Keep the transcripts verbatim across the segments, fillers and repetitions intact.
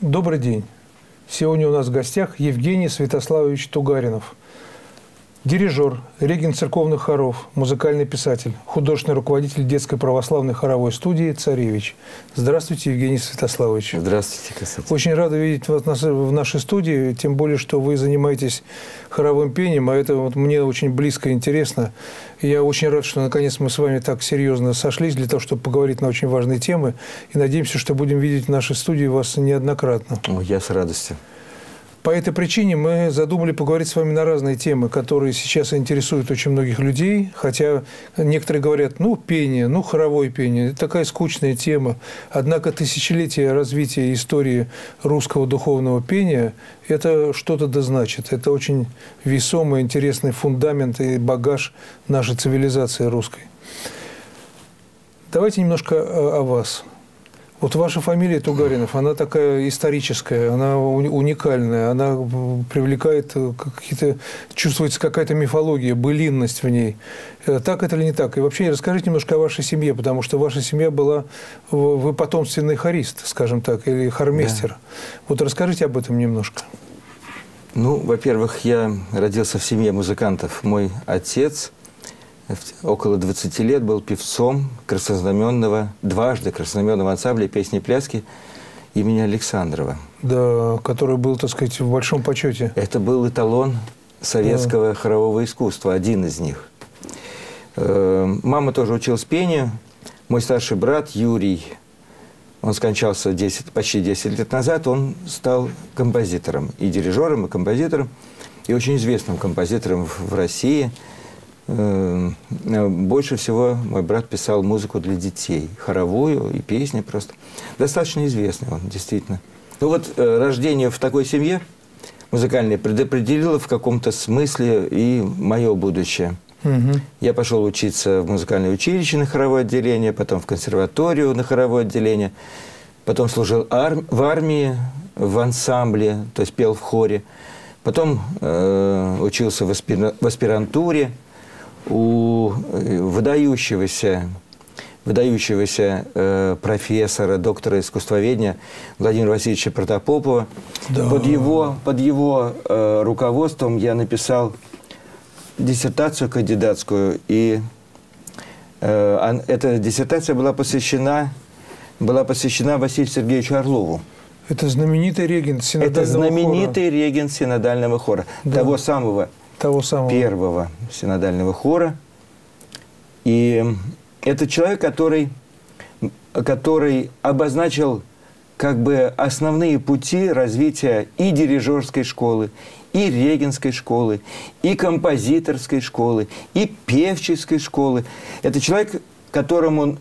Добрый день. Сегодня у нас в гостях Евгений Святославович Тугаринов, дирижер, регент церковных хоров, музыкальный писатель, художественный руководитель детской православной хоровой студии «Царевич». Здравствуйте, Евгений Святославович. Здравствуйте, Касатель. Очень рада видеть вас в нашей студии, тем более, что вы занимаетесь хоровым пением, а это вот мне очень близко и интересно. И я очень рад, что наконец мы с вами так серьезно сошлись для того, чтобы поговорить на очень важные темы. И надеемся, что будем видеть в нашей студии вас неоднократно. О, я с радостью. По этой причине мы задумали поговорить с вами на разные темы, которые сейчас интересуют очень многих людей. Хотя некоторые говорят, ну, пение, ну, хоровое пение, это такая скучная тема. Однако тысячелетие развития истории русского духовного пения – это что-то да значит. Это очень весомый, интересный фундамент и багаж нашей цивилизации русской. Давайте немножко о вас. Вот ваша фамилия Тугаринов, она такая историческая, она уникальная, она привлекает какие-то, чувствуется какая-то мифология, былинность в ней. Так это или не так? И вообще расскажите немножко о вашей семье, потому что ваша семья была, вы потомственный хорист, скажем так, или хормейстер. Да. Вот расскажите об этом немножко. Ну, во-первых, я родился в семье музыкантов. Мой отец около двадцати лет был певцом краснознаменного, дважды краснознаменного ансамбля песни и пляски имени Александрова. Да, который был, так сказать, в большом почете. Это был эталон советского, да, хорового искусства, один из них. Мама тоже училась пению. Мой старший брат Юрий, он скончался десять, почти десять лет назад, он стал композитором, и дирижером, и композитором, и очень известным композитором в России. Больше всего мой брат писал музыку для детей, хоровую и песни просто. Достаточно известный он, действительно. Ну вот рождение в такой семье музыкальной предопределило в каком-то смысле и мое будущее. Угу. Я пошел учиться в музыкальное училище на хоровое отделение, потом в консерваторию на хоровое отделение, потом служил ар- в армии, в ансамбле, то есть пел в хоре, потом э- учился в, аспир- в аспирантуре у выдающегося, выдающегося э, профессора, доктора искусствоведения Владимира Васильевича Протопопова. Да. Под его, под его э, руководством я написал диссертацию кандидатскую. И э, эта диссертация была посвящена, была посвящена Василию Сергеевичу Орлову. Это знаменитый регент синодального хора. Это знаменитый хора. регент синодального хора. Да. Того самого. Того самого. Первого синодального хора. И это человек, который, который обозначил как бы основные пути развития и дирижерской школы, и регенской школы, и композиторской школы, и певческой школы. Это человек, которому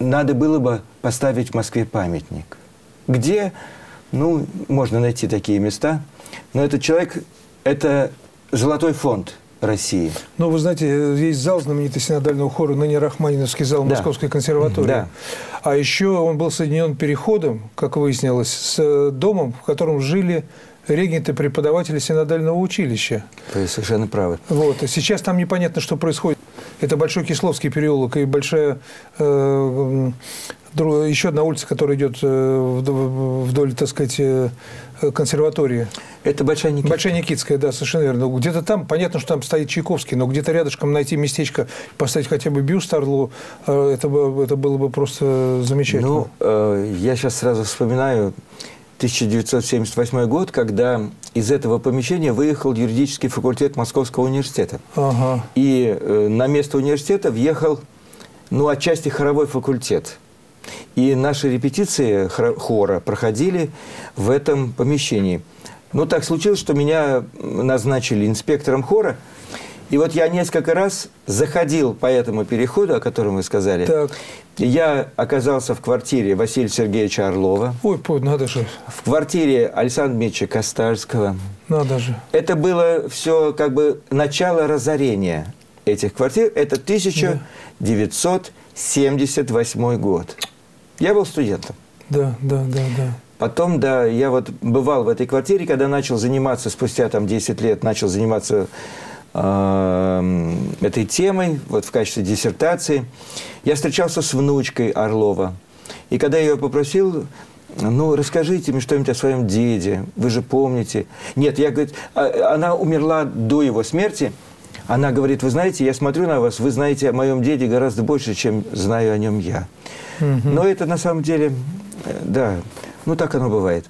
надо было бы поставить в Москве памятник. Где? Ну, можно найти такие места. Но этот человек – это... Золотой фонд России. Ну, вы знаете, есть зал знаменитый синодального хора, ныне Рахманиновский зал, да, Московской консерватории. Да. А еще он был соединен переходом, как выяснилось, с домом, в котором жили регенты-преподаватели синодального училища. Вы совершенно правы. Вот. Сейчас там непонятно, что происходит. Это Большой Кисловский переулок и большая... Э, еще одна улица, которая идет вдоль, так сказать, консерватории. Это Большая Никитская. Большая Никитская, да, совершенно верно. Где-то там, понятно, что там стоит Чайковский, но где-то рядышком найти местечко, поставить хотя бы бюст Орлу, это, бы, это было бы просто замечательно. Ну, я сейчас сразу вспоминаю тысяча девятьсот семьдесят восьмой год, когда из этого помещения выехал юридический факультет Московского университета. Ага. И на место университета въехал, ну, отчасти хоровой факультет. И наши репетиции хора проходили в этом помещении. Но так случилось, что меня назначили инспектором хора. И вот я несколько раз заходил по этому переходу, о котором вы сказали. Так. Я оказался в квартире Василия Сергеевича Орлова. Ой, надо же. В квартире Александра Дмитриевича Кастальского. Надо же. Это было все как бы начало разорения этих квартир. Это тысяча девятьсот семьдесят восьмой год. Я был студентом. Да, да, да, да. Потом, да, я вот бывал в этой квартире, когда начал заниматься, спустя там десять лет, начал заниматься э, этой темой, вот в качестве диссертации. Я встречался с внучкой Орлова. И когда я ее попросил, ну, расскажите мне что-нибудь о своем деде, вы же помните. Нет, я, говорит, она умерла до его смерти. Она говорит, вы знаете, я смотрю на вас, вы знаете о моем деде гораздо больше, чем знаю о нем я. Mm-hmm. Но это на самом деле, да... Ну, так оно бывает.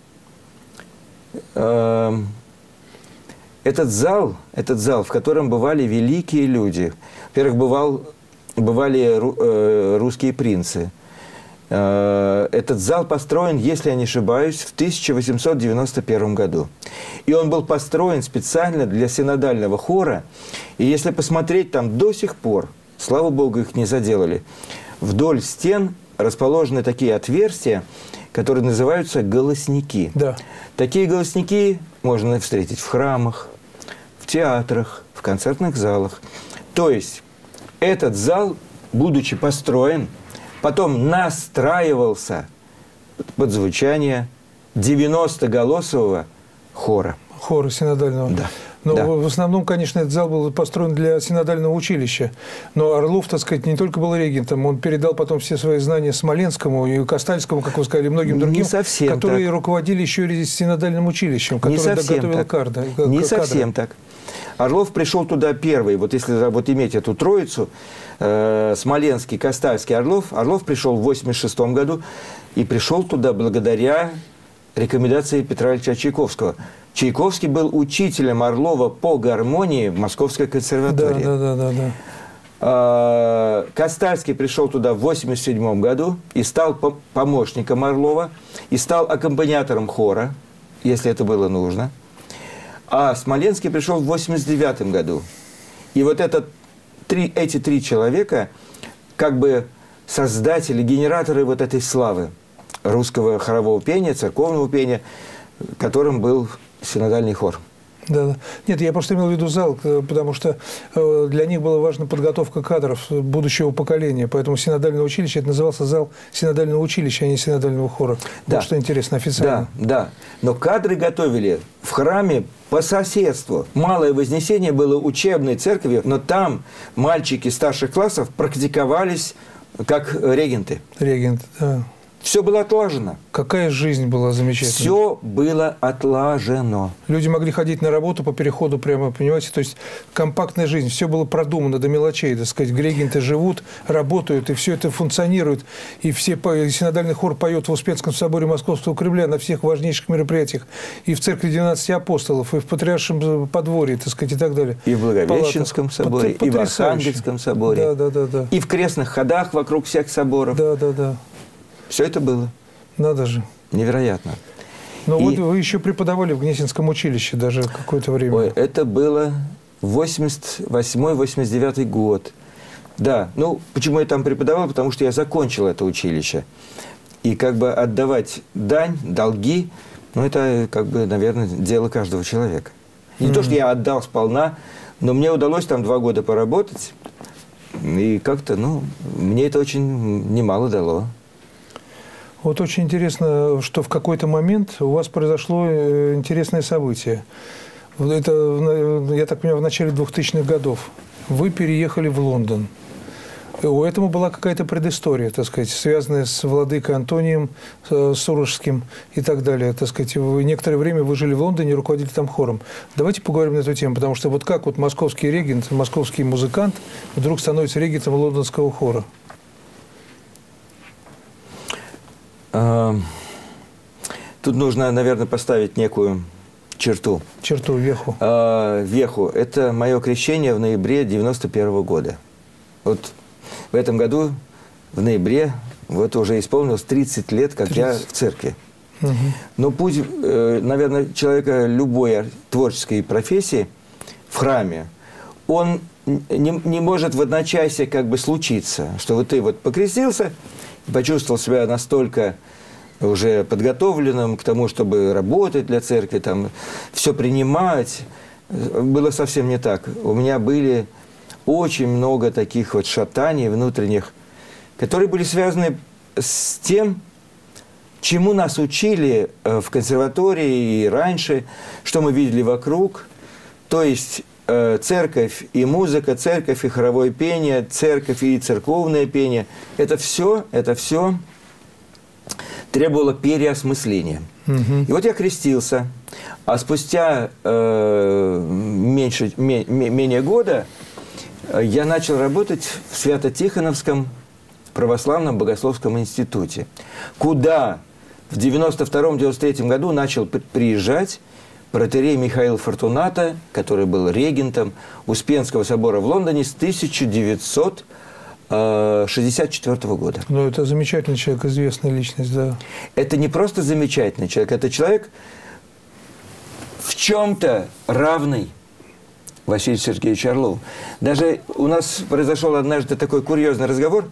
Этот зал, этот зал, в котором бывали великие люди. Во-первых, бывал, бывали русские принцы. Этот зал построен, если я не ошибаюсь, в тысяча восемьсот девяносто первом году. И он был построен специально для синодального хора. И если посмотреть, там до сих пор, слава богу, их не заделали, вдоль стен расположены такие отверстия, которые называются голосники. Да. Такие голосники можно встретить в храмах, в театрах, в концертных залах. То есть этот зал, будучи построен, потом настраивался под звучание девяностоголосового хора. Хора синодального. Да. Но да. В основном, конечно, этот зал был построен для синодального училища. Но Орлов, так сказать, не только был регентом, он передал потом все свои знания Смоленскому и Кастальскому, как вы сказали, многим другим, которые так. руководили еще и синодальным училищем, которое доготовило кадры. Не совсем так. Орлов пришел туда первый. Вот если вот иметь эту троицу, э, Смоленский, Кастальский, Орлов, Орлов пришел в восемьдесят шестом году и пришел туда благодаря рекомендации Петра Ильича Чайковского. Чайковский был учителем Орлова по гармонии в Московской консерватории. Да, да, да, да, да. Кастальский пришел туда в восемьдесят седьмом году и стал помощником Орлова, и стал аккомпаниатором хора, если это было нужно. А Смоленский пришел в восемьдесят девятом году. И вот это, три, эти три человека как бы создатели, генераторы вот этой славы русского хорового пения, церковного пения, которым был синодальный хор. Да, да. Нет, я просто имел в виду зал, потому что для них была важна подготовка кадров будущего поколения. Поэтому синодальное училище, это назывался зал синодального училища, а не синодального хора. Да. Вот что интересно официально. Да, да. Но кадры готовили в храме по соседству. Малое вознесение было учебной церковью, но там мальчики старших классов практиковались как регенты. Регент, да. Все было отлажено. Какая жизнь была замечательная. Все было отлажено. Люди могли ходить на работу по переходу прямо, понимаете, то есть компактная жизнь. Все было продумано до мелочей, так сказать. Регенты живут, работают, и все это функционирует. И все синодальный хор поет в Успенском соборе Московского Кремля на всех важнейших мероприятиях. И в церкви двенадцати апостолов, и в Патриаршем подворье, так сказать, и так далее. И в Благовещенском Палатах. соборе, Пот и в Архангельском соборе. Да, да, да, да. И в крестных ходах вокруг всех соборов. Да, да, да. Все это было. Надо же. Невероятно. Но и... вот вы еще преподавали в Гнесинском училище даже какое-то время. Ой, это было восемьдесят восьмой — восемьдесят девятый год. Да. Ну, почему я там преподавал? Потому что я закончил это училище. И как бы отдавать дань, долги, ну, это, как бы, наверное, дело каждого человека. Не Mm-hmm. то, что я отдал сполна, но мне удалось там два года поработать. И как-то, ну, мне это очень немало дало. Вот очень интересно, что в какой-то момент у вас произошло интересное событие. Это, я так понимаю, в начале двухтысячных годов. Вы переехали в Лондон. У этого была какая-то предыстория, так сказать, связанная с владыкой Антонием Сурожским и так далее. Так сказать, вы некоторое время вы жили в Лондоне и руководили там хором. Давайте поговорим на эту тему, потому что вот как вот московский регент, московский музыкант вдруг становится регентом лондонского хора? Тут нужно, наверное, поставить некую черту. Черту, веху. А, веху. Это мое крещение в ноябре девяносто первого года. Вот в этом году, в ноябре, вот уже исполнилось тридцать лет, как тридцать я в церкви. Угу. Но путь, наверное, человека любой творческой профессии в храме, он не, не может в одночасье как бы случиться, что вот ты вот покрестился, почувствовал себя настолько уже подготовленным к тому, чтобы работать для церкви, там, все принимать. Было совсем не так. У меня были очень много таких вот шатаний внутренних, которые были связаны с тем, чему нас учили в консерватории и раньше, что мы видели вокруг. То есть церковь и музыка, церковь и хоровое пение, церковь и церковное пение. Это все, это все требовало переосмысления. Угу. И вот я крестился, а спустя э, меньше, менее года я начал работать в Свято-Тихоновском православном богословском институте, куда в девяносто втором — девяносто третьем году начал приезжать протоиерей Михаил Фортунато, который был регентом Успенского собора в Лондоне с тысяча девятьсот шестьдесят четвёртого года. Ну, это замечательный человек, известная личность, да. Это не просто замечательный человек, это человек в чем-то равный Василию Сергеевичу Орлову. Даже у нас произошел однажды такой курьезный разговор.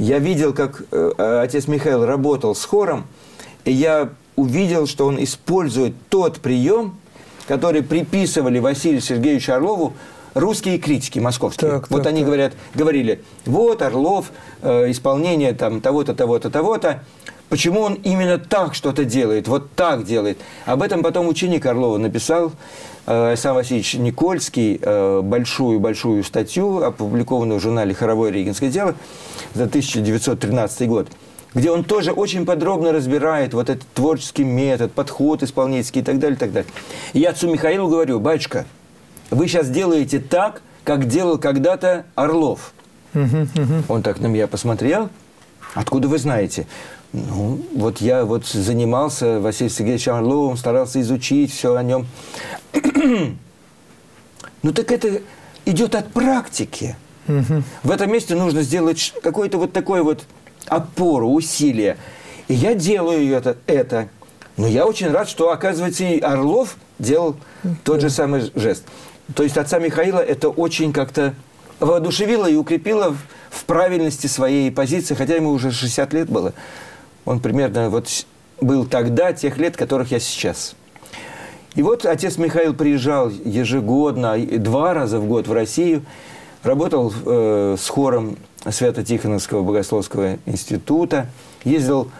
Я видел, как отец Михаил работал с хором, и я увидел, что он использует тот прием, который приписывали Василию Сергеевичу Орлову русские критики московские. Так, вот так, они так. Говорят, говорили, вот Орлов, э, исполнение там того-то, того-то, того-то. Почему он именно так что-то делает, вот так делает? Об этом потом ученик Орлова написал, э, Александр Васильевич Никольский, большую-большую э, статью, опубликованную в журнале «Хоровое регенское дело» за тысяча девятьсот тринадцатый год, где он тоже очень подробно разбирает вот этот творческий метод, подход исполнительский и так далее, и так далее. И я отцу Михаилу говорю, батюшка, вы сейчас делаете так, как делал когда-то Орлов. Угу, угу. Он так на меня посмотрел. Откуда вы знаете? Ну, вот я вот занимался Василием Сергеевичем Орловым, старался изучить все о нем. Ну, так это идет от практики. Угу. В этом месте нужно сделать какое-то вот такое вот опору, усилие. И я делаю это. это. Но я очень рад, что, оказывается, и Орлов делал тот же самый жест. То есть отца Михаила это очень как-то воодушевило и укрепило в правильности своей позиции, хотя ему уже шестьдесят лет было. Он примерно вот был тогда тех лет, которых я сейчас. И вот отец Михаил приезжал ежегодно, два раза в год в Россию, работал э, с хором Свято-Тихоновского богословского института, ездил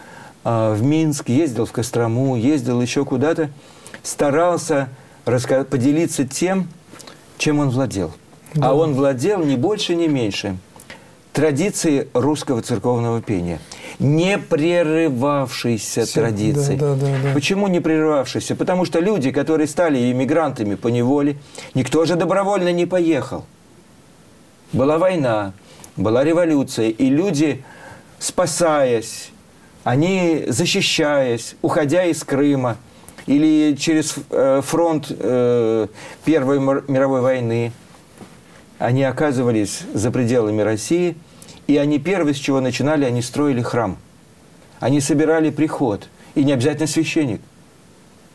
э, в Минск, ездил в Кострому, ездил еще куда-то, старался поделиться тем, чем он владел. Да. А он владел ни больше, ни меньше традиции русского церковного пения. Не прерывавшейся Все. традиции. Да, да, да, да. Почему не прерывавшейся? Потому что люди, которые стали иммигрантами по неволе, никто же добровольно не поехал. Была война, была революция, и люди, спасаясь, они защищаясь, уходя из Крыма, или через фронт Первой мировой войны, они оказывались за пределами России, и они первые, с чего начинали, они строили храм. Они собирали приход, и не обязательно священник.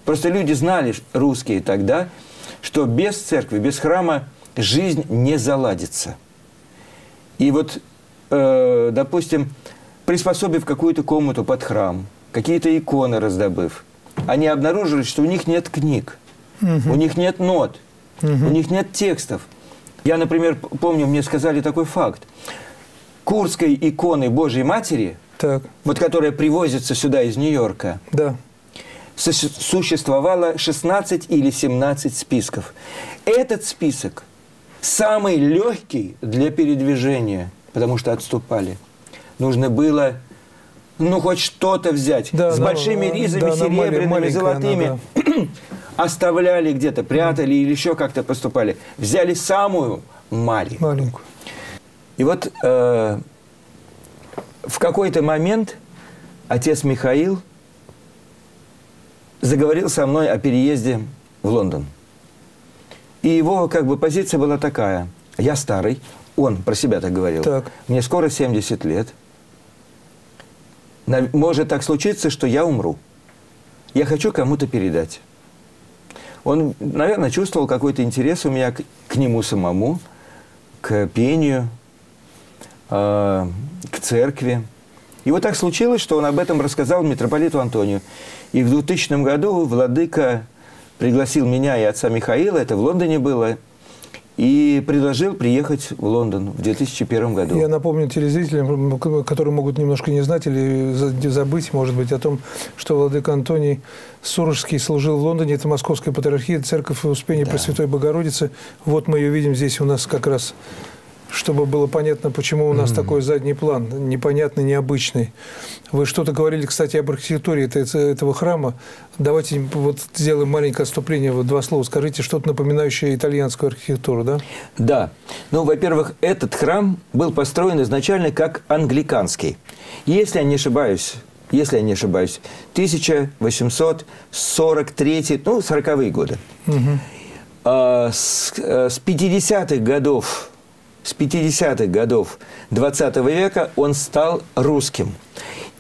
Просто люди знали, русские тогда, что без церкви, без храма жизнь не заладится. И вот, допустим, приспособив какую-то комнату под храм, какие-то иконы раздобыв, они обнаружили, что у них нет книг, угу. у них нет нот, угу. у них нет текстов. Я, например, помню, мне сказали такой факт. Курской иконы Божьей Матери, так. вот которая привозится сюда из Нью-Йорка, да. существовало шестнадцать или семнадцать списков. Этот список самый легкий для передвижения, потому что отступали. Нужно было... Ну, хоть что-то взять. Да, С да, большими ризами, да, серебряными, золотыми. Она, да. Оставляли где-то, прятали или еще как-то поступали. Взяли самую маленькую. маленькую. И вот э, в какой-то момент отец Михаил заговорил со мной о переезде в Лондон. И его как бы позиция была такая. Я старый, он про себя так говорил. Так. Мне скоро семьдесят лет. Может так случиться, что я умру. Я хочу кому-то передать. Он, наверное, чувствовал какой-то интерес у меня к, к нему самому. к пению, э, к церкви. И вот так случилось, что он об этом рассказал митрополиту Антонию. И в двухтысячном году владыка пригласил меня и отца Михаила, это в Лондоне было, и предложил приехать в Лондон в две тысячи первом году. Я напомню телезрителям, которые могут немножко не знать или забыть, может быть, о том, что владыка Антоний Сурожский служил в Лондоне. Это Московская патриархия, церковь Успения Пресвятой Богородицы. Вот мы ее видим здесь у нас как раз, чтобы было понятно, почему у нас mm-hmm. такой задний план, непонятный, необычный. Вы что-то говорили, кстати, об архитектуре этого храма. Давайте вот сделаем маленькое отступление, вот два слова скажите, что-то напоминающее итальянскую архитектуру, да? Да. Ну, во-первых, этот храм был построен изначально как англиканский. Если я не ошибаюсь, если я не ошибаюсь, тысяча восемьсот сорок третий, ну, сороковые годы. Mm-hmm. а, с, а, с пятидесятых годов... С пятидесятых годов двадцатого века он стал русским.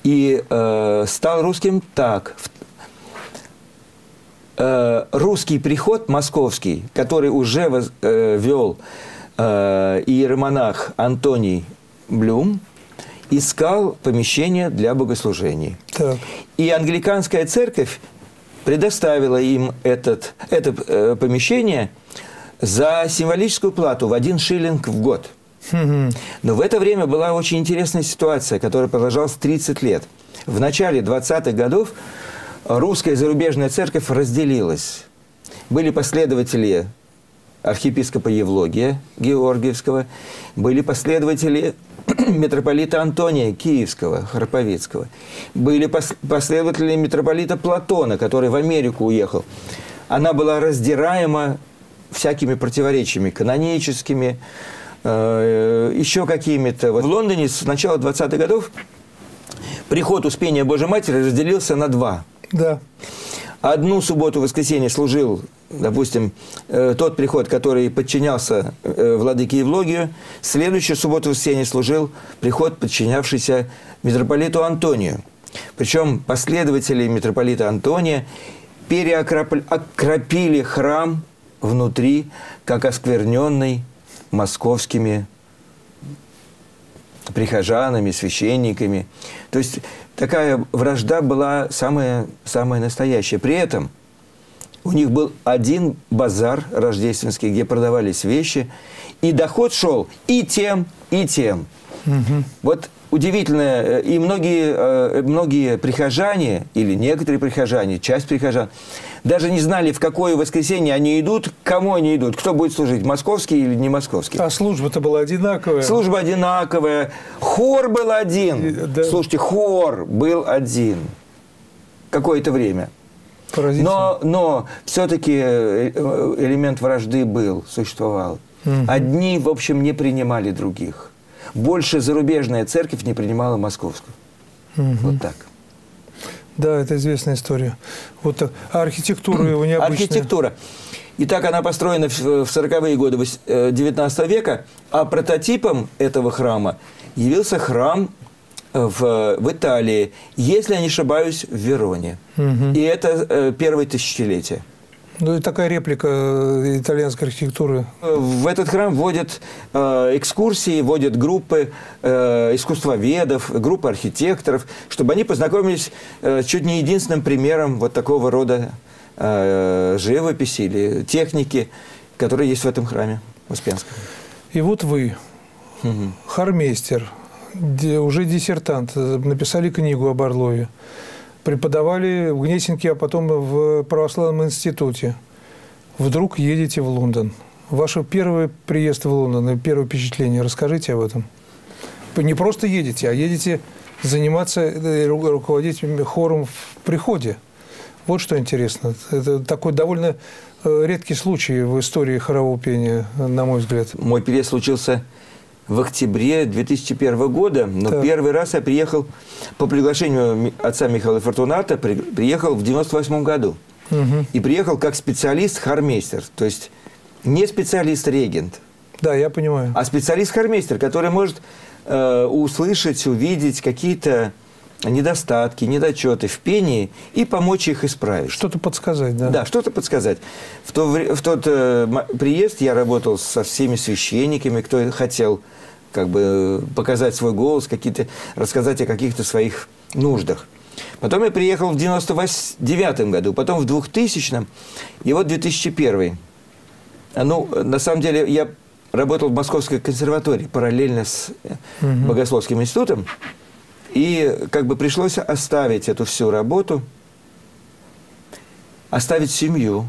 И э, стал русским так. Э, русский приход московский, который уже воз, э, вел э, иеромонах Антоний Блюм, искал помещение для богослужений. Так. И англиканская церковь предоставила им этот, это э, помещение за символическую плату в один шиллинг в год. Но в это время была очень интересная ситуация, которая продолжалась тридцать лет. В начале двадцатых годов русская и зарубежная церковь разделилась. Были последователи архиепископа Евлогия Георгиевского, были последователи митрополита Антония Киевского, Храповицкого, были последователи митрополита Платона, который в Америку уехал. Она была раздираема всякими противоречиями каноническими, э, еще какими-то. Вот в Лондоне с начала двадцатых годов приход Успения Божьей Матери разделился на два. Да. Одну субботу-воскресенье служил, допустим, э, тот приход, который подчинялся э, владыке Евлогию. Следующую субботу-воскресенье служил приход, подчинявшийся митрополиту Антонию. Причем последователи митрополита Антония переокропили храм внутри, как оскверненный московскими прихожанами, священниками. То есть такая вражда была самая, самая настоящая. При этом у них был один базар рождественский, где продавались вещи, и доход шел и тем, и тем. Угу. Вот удивительно, и многие, многие прихожане, или некоторые прихожане, часть прихожан, даже не знали, в какое воскресенье они идут, к кому они идут, кто будет служить, московский или не московский. А служба-то была одинаковая. Служба одинаковая. Хор был один. И, да. Слушайте, хор был один какое-то время. Но, но все-таки элемент вражды был, существовал. Угу. Одни, в общем, не принимали других. Больше зарубежная церковь не принимала московскую. Угу. Вот так. Да, это известная история. Вот так. А архитектура его необычная? Архитектура. Итак, она построена в сороковые годы девятнадцатого века, а прототипом этого храма явился храм в, в Италии, если я не ошибаюсь, в Вероне. Угу. И это первое тысячелетие. Ну, и такая реплика итальянской архитектуры. В этот храм вводят э, экскурсии, вводят группы э, искусствоведов, группы архитекторов, чтобы они познакомились э, с чуть не единственным примером вот такого рода э, живописи или техники, которые есть в этом храме Успенском. И вот вы, угу. хормейстер, уже диссертант, написали книгу об Орлове. Преподавали в Гнесинке, а потом в православном институте. Вдруг едете в Лондон. Ваш первый приезд в Лондон, первое впечатление. Расскажите об этом. Вы не просто едете, а едете заниматься, руководить хором в приходе. Вот что интересно. Это такой довольно редкий случай в истории хорового пения, на мой взгляд. Мой переезд случился в октябре две тысячи первого года, но так. Первый раз я приехал по приглашению отца Михаила Фортунато, при, приехал в девяносто восьмом году. Угу. И приехал как специалист-хормейстер, то есть не специалист-регент. Да, я понимаю. А специалист-хормейстер, который может э, услышать, увидеть какие-то недостатки, недочеты в пении и помочь их исправить. Что-то подсказать, да? Да, что-то подсказать. В, то, в тот э, приезд я работал со всеми священниками, кто хотел как бы показать свой голос, какие-то, рассказать о каких-то своих нуждах. Потом я приехал в девяносто девятом году, потом в двухтысячном, и вот две тысячи первый. Ну, на самом деле, я работал в Московской консерватории параллельно с угу. богословским институтом. И как бы пришлось оставить эту всю работу, оставить семью.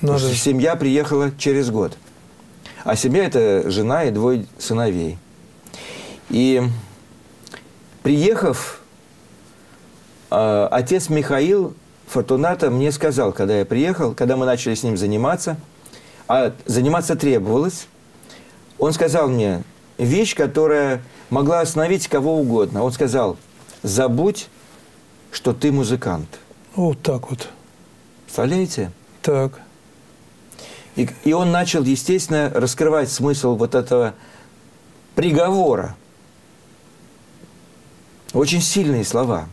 Потому что семья приехала через год. А семья – это жена и двое сыновей. И приехав, отец Михаил Фортунато мне сказал, когда я приехал, когда мы начали с ним заниматься, а заниматься требовалось, он сказал мне вещь, которая... могла остановить кого угодно. Он сказал, забудь, что ты музыкант. Вот так вот. Представляете? Так. И, и он начал, естественно, раскрывать смысл вот этого приговора. Очень сильные слова.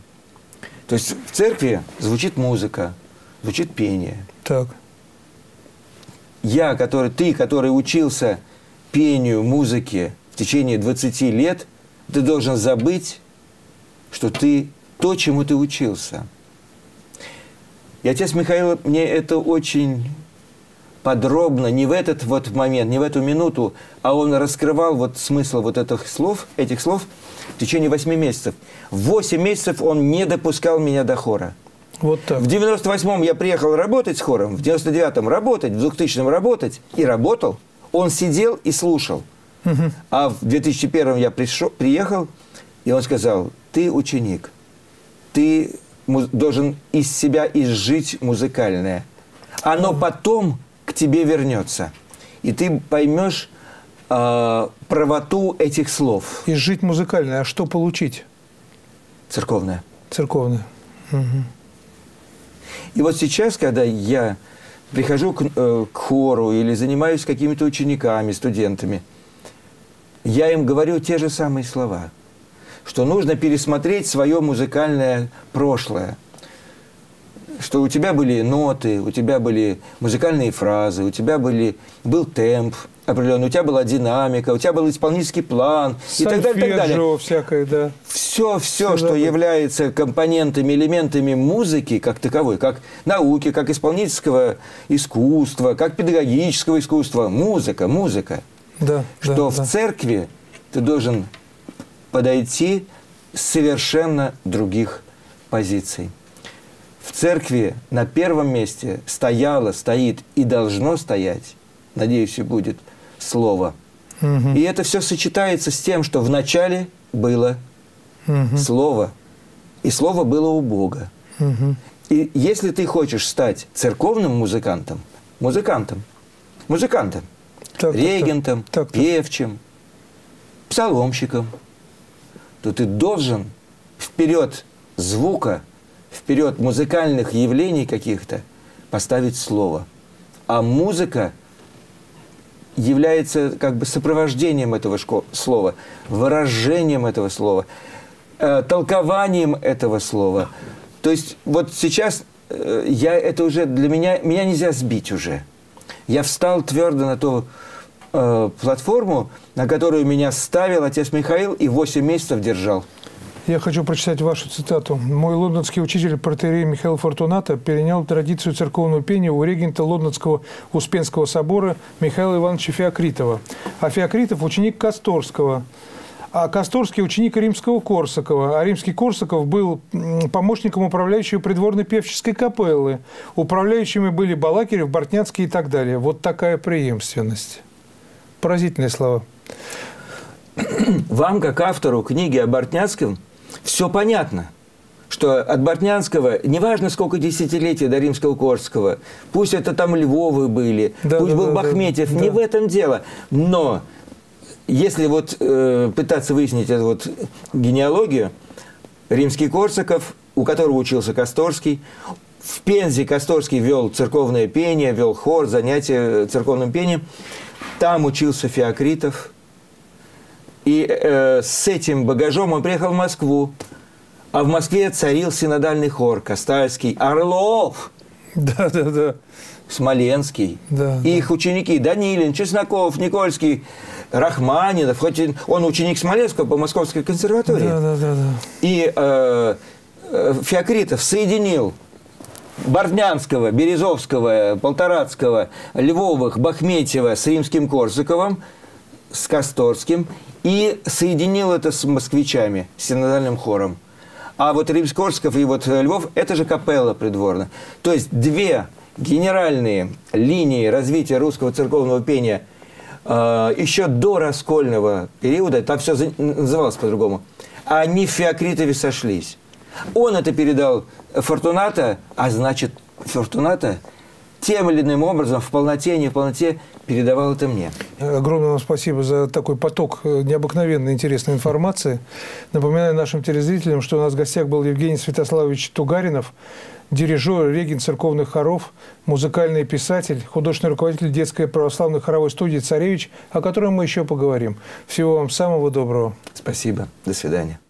То есть в церкви звучит музыка, звучит пение. Так. Я, который, ты, который учился пению, музыке, в течение двадцати лет ты должен забыть, что ты то, чему ты учился. И отец Михаил мне это очень подробно, не в этот вот момент, не в эту минуту, а он раскрывал вот смысл вот этих слов, этих слов в течение восьми месяцев. восемь месяцев он не допускал меня до хора. Вот так. В девяносто восьмом я приехал работать с хором, в девяносто девятом работать, в двухтысячном работать и работал. Он сидел и слушал. А в две тысячи первом я пришел, приехал, и он сказал, ты ученик, ты должен из себя изжить музыкальное. Оно потом к тебе вернется, и ты поймешь э, правоту этих слов. Изжить музыкальное, а что получить? Церковное. Церковное. Угу. И вот сейчас, когда я прихожу к, э, к хору или занимаюсь какими-то учениками, студентами, я им говорю те же самые слова, что нужно пересмотреть свое музыкальное прошлое, что у тебя были ноты, у тебя были музыкальные фразы, у тебя были, был темп определенный, у тебя была динамика, у тебя был исполнительский план и так далее, так далее. Всякое, да. Все, все, все что да. является компонентами, элементами музыки как таковой, как науки, как исполнительского искусства, как педагогического искусства, музыка, музыка. Да, что да, в да. церкви ты должен подойти с совершенно других позиций. В церкви на первом месте стояло, стоит и должно стоять, надеюсь, и будет, слово. Угу. И это все сочетается с тем, что в начале было угу. слово, и слово было у Бога. Угу. И если ты хочешь стать церковным музыкантом, музыкантом, музыкантом, Так, регентом, так, так. певчим, псаломщиком, то ты должен вперед звука, вперед музыкальных явлений каких-то поставить слово. А музыка является как бы сопровождением этого слова, выражением этого слова, толкованием этого слова. То есть вот сейчас я это уже для меня, меня нельзя сбить уже. Я встал твердо на то, платформу, на которую меня ставил отец Михаил и восемь месяцев держал. Я хочу прочитать вашу цитату. «Мой лондонский учитель, протоиерей Михаил Фортунато, перенял традицию церковного пения у регента лондонского Успенского собора Михаила Ивановича Феокритова. А Феокритов – ученик Касторского, а Касторский – ученик Римского-Корсакова. А Римский-Корсаков был помощником управляющего придворной певческой капеллы. Управляющими были Балакирев, Бортнянский и так далее. Вот такая преемственность». Поразительные слова. Вам, как автору книги о Бортнянском, все понятно, что от Бортнянского, неважно сколько десятилетий до Римского-Корсакова, пусть это там Львовы были, да, пусть да, был да, Бахметьев, да. не в этом дело. Но если вот э, пытаться выяснить эту вот генеалогию, Римский-Корсаков, у которого учился Касторский, в Пензе Касторский вел церковное пение, вел хор, занятия церковным пением. Там учился Феокритов, и э, с этим багажом он приехал в Москву, А в Москве царил синодальный хор Кастальский, Орлов, да, да, да. Смоленский, да, и их ученики Данилин, Чесноков, Никольский, Рахманинов, хоть он ученик Смоленского по Московской консерватории. Да, да, да, да. И э, Феокритов соединил Бортнянского, Березовского, Полторацкого, Львовых, Бахметьева с Римским-Корсаковым, с Касторским, и соединил это с москвичами, с синодальным хором. А вот Римский-Корсаков и вот Львов – это же капелла придворная. То есть две генеральные линии развития русского церковного пения э, еще до раскольного периода, там все называлось по-другому, они в Феокритове сошлись. Он это передал Фортунато, а значит, Фортунато тем или иным образом, в полноте, не в полноте, передавал это мне. Огромное вам спасибо за такой поток необыкновенно интересной информации. Напоминаю нашим телезрителям, что у нас в гостях был Евгений Святославович Тугаринов, дирижер, регент церковных хоров, музыкальный писатель, художественный руководитель детской православной хоровой студии «Царевич», о котором мы еще поговорим. Всего вам самого доброго. Спасибо. До свидания.